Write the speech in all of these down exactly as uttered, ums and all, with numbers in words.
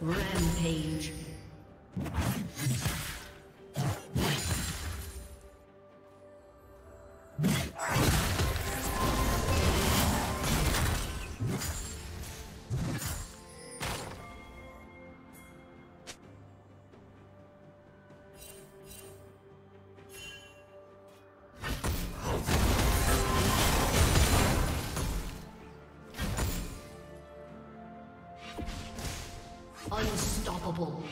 Rampage. Unstoppable.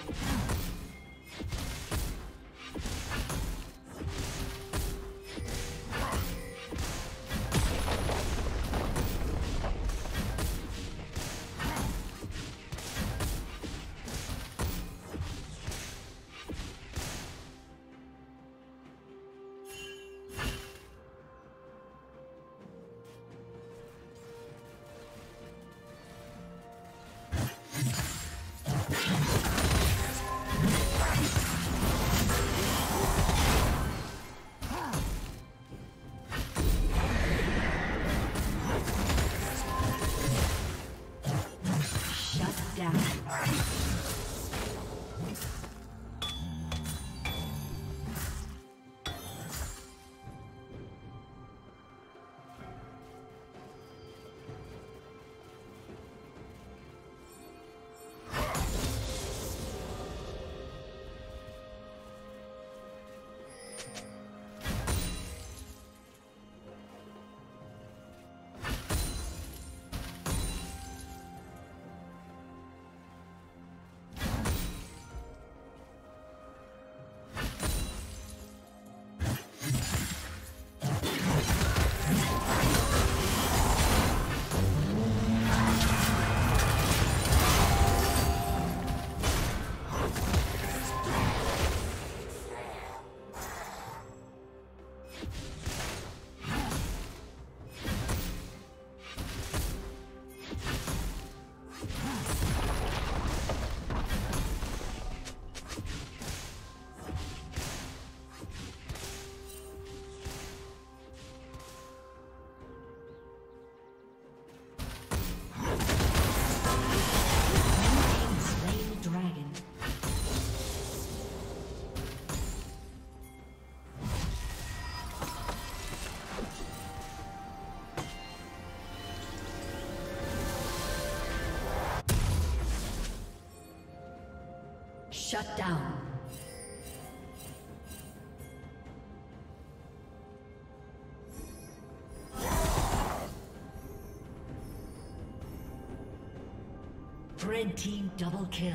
Shut down. Red team double kill.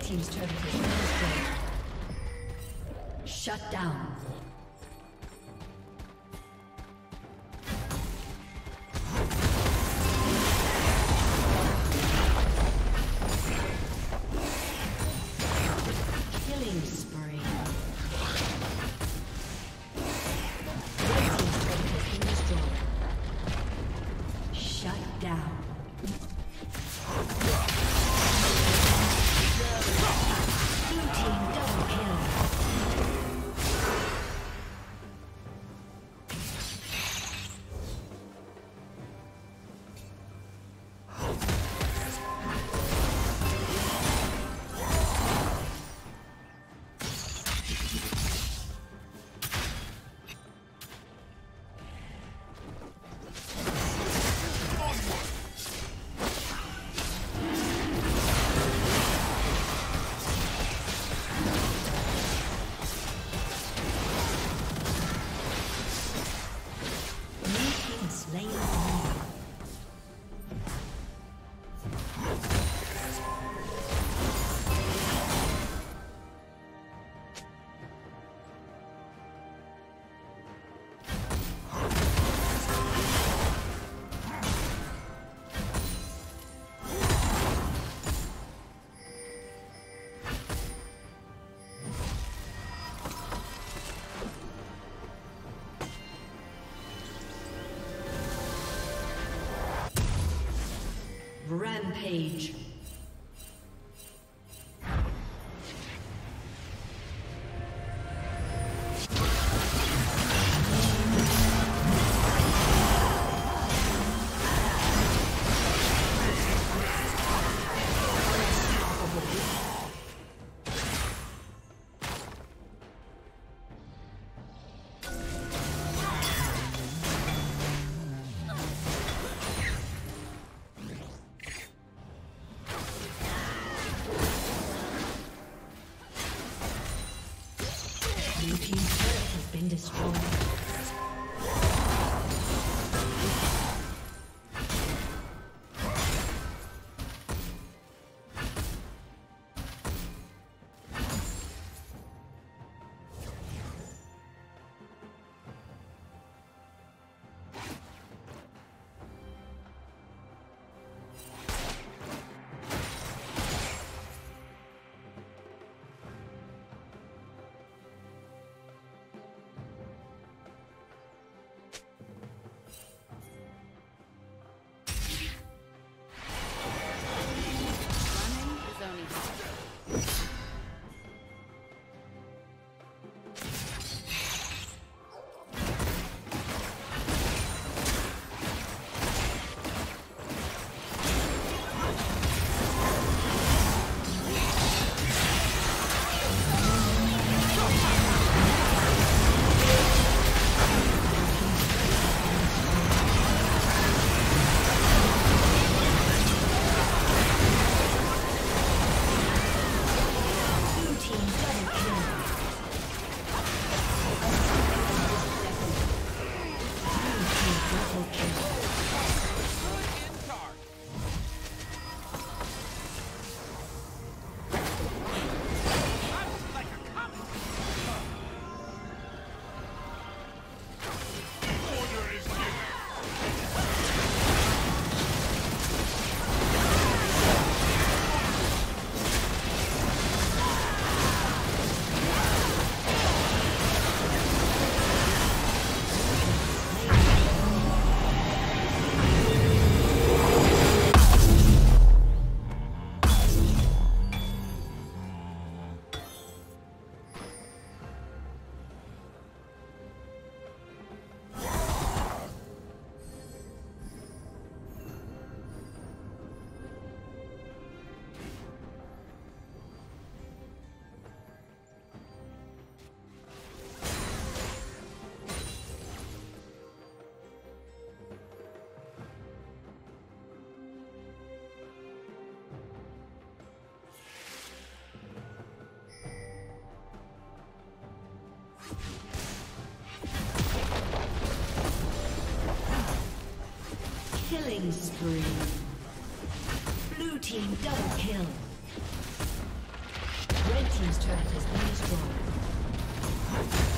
Team's turret has been destroyed. Shut down. Killing Rampage. Killing spree. Blue team double kill. Red team's turret has been destroyed.